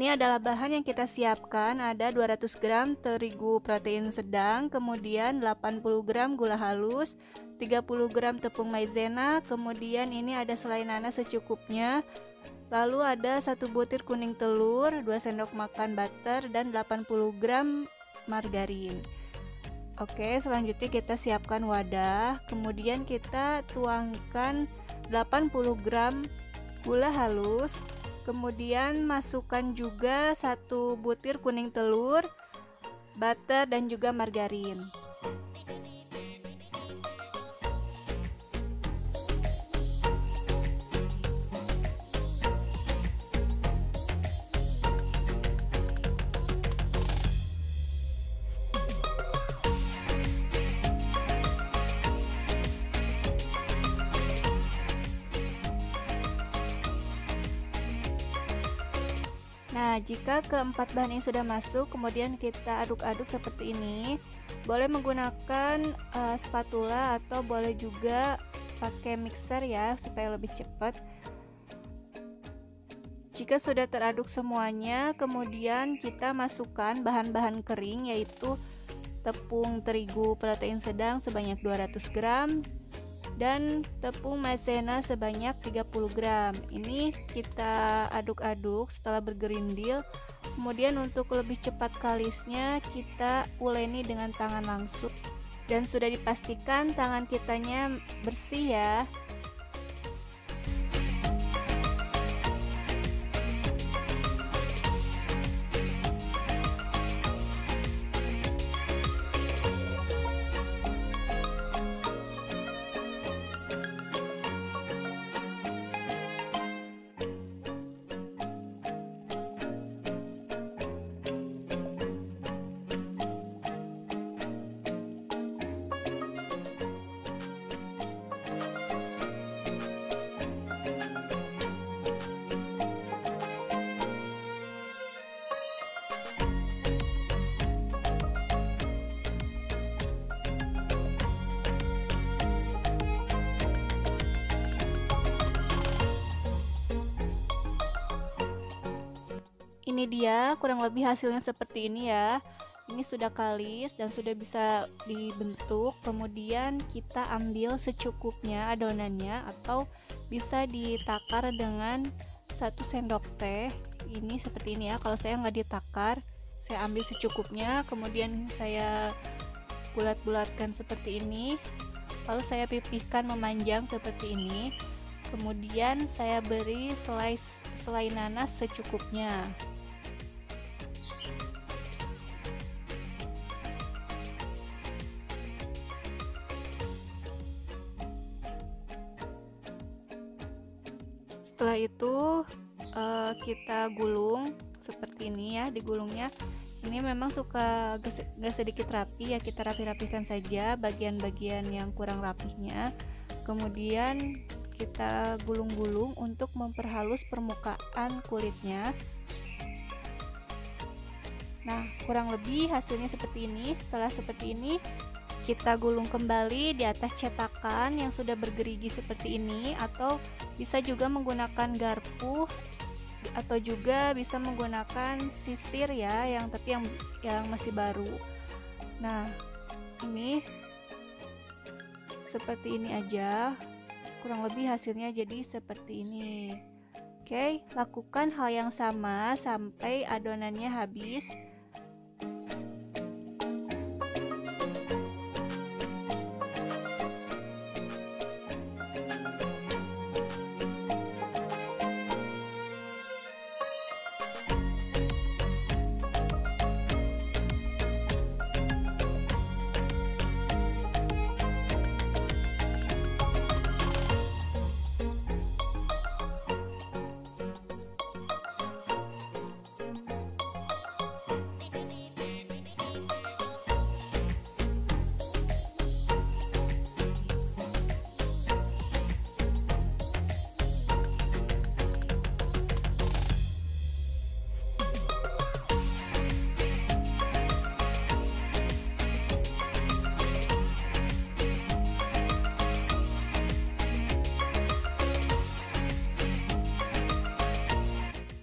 Ini adalah bahan yang kita siapkan, ada 200 gram terigu protein sedang, kemudian 80 gram gula halus, 30 gram tepung maizena, kemudian ini ada selai nanas secukupnya, lalu ada 1 butir kuning telur, 2 sendok makan butter, dan 80 gram margarin. Oke, selanjutnya kita siapkan wadah, kemudian kita tuangkan 80 gram gula halus, kemudian masukkan juga 1 butir kuning telur, butter, dan juga margarin. Nah, jika keempat bahan ini sudah masuk, kemudian kita aduk-aduk seperti ini. Boleh menggunakan spatula atau boleh juga pakai mixer ya, supaya lebih cepat. Jika sudah teraduk semuanya, kemudian kita masukkan bahan-bahan kering, yaitu tepung terigu protein sedang sebanyak 200 gram dan tepung maizena sebanyak 30 gram. Ini kita aduk-aduk setelah bergerindil. Kemudian untuk lebih cepat kalisnya kita uleni dengan tangan langsung, dan sudah dipastikan tangan kitanya bersih ya. Ini dia kurang lebih hasilnya seperti ini ya. Ini sudah kalis dan sudah bisa dibentuk. Kemudian kita ambil secukupnya adonannya, atau bisa ditakar dengan 1 sendok teh. Ini seperti ini ya. Kalau saya nggak ditakar, saya ambil secukupnya, kemudian saya bulat-bulatkan seperti ini, lalu saya pipihkan memanjang seperti ini. Kemudian saya beri selai nanas secukupnya. Setelah itu kita gulung seperti ini ya, digulungnya. Ini memang suka gak sedikit rapi ya, kita rapi-rapikan saja bagian-bagian yang kurang rapihnya. Kemudian kita gulung-gulung untuk memperhalus permukaan kulitnya. Nah, kurang lebih hasilnya seperti ini. Setelah seperti ini, kita gulung kembali di atas cetakan yang sudah bergerigi seperti ini, atau bisa juga menggunakan garpu, atau juga bisa menggunakan sisir ya, yang masih baru. Nah, ini seperti ini aja. Kurang lebih hasilnya jadi seperti ini. Oke, lakukan hal yang sama sampai adonannya habis.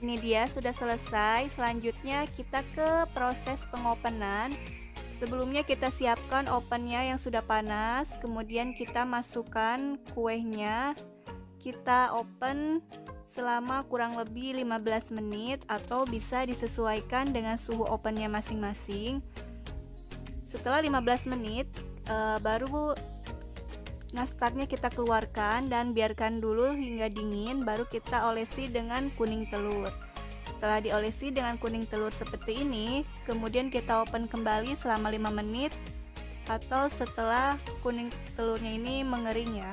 Ini dia sudah selesai. Selanjutnya kita ke proses pengopenan. Sebelumnya kita siapkan ovennya yang sudah panas, kemudian kita masukkan kuenya. Kita oven selama kurang lebih 15 menit atau bisa disesuaikan dengan suhu ovennya masing-masing. Setelah 15 menit baru nastarnya kita keluarkan dan biarkan dulu hingga dingin, baru kita olesi dengan kuning telur. Setelah diolesi dengan kuning telur seperti ini, kemudian kita open kembali selama 5 menit atau setelah kuning telurnya ini mengering ya.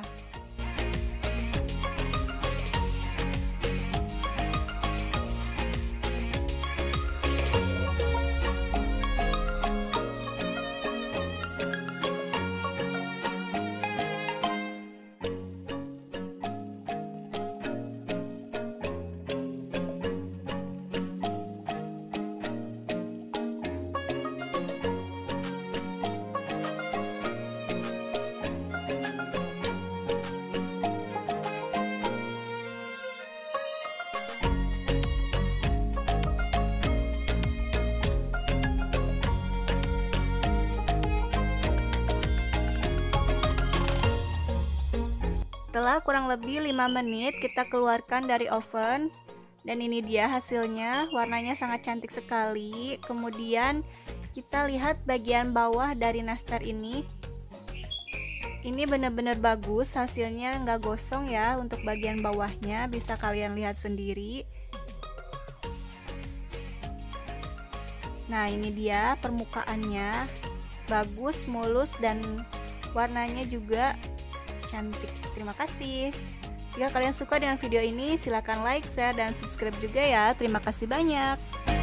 Setelah kurang lebih 5 menit kita keluarkan dari oven dan ini dia hasilnya, warnanya sangat cantik sekali. Kemudian kita lihat bagian bawah dari nastar ini benar-benar bagus hasilnya, nggak gosong ya. Untuk bagian bawahnya bisa kalian lihat sendiri. Nah ini dia permukaannya, bagus, mulus, dan warnanya juga cantik. Terima kasih. Jika kalian suka dengan video ini, silakan like, share, dan subscribe juga ya. Terima kasih banyak.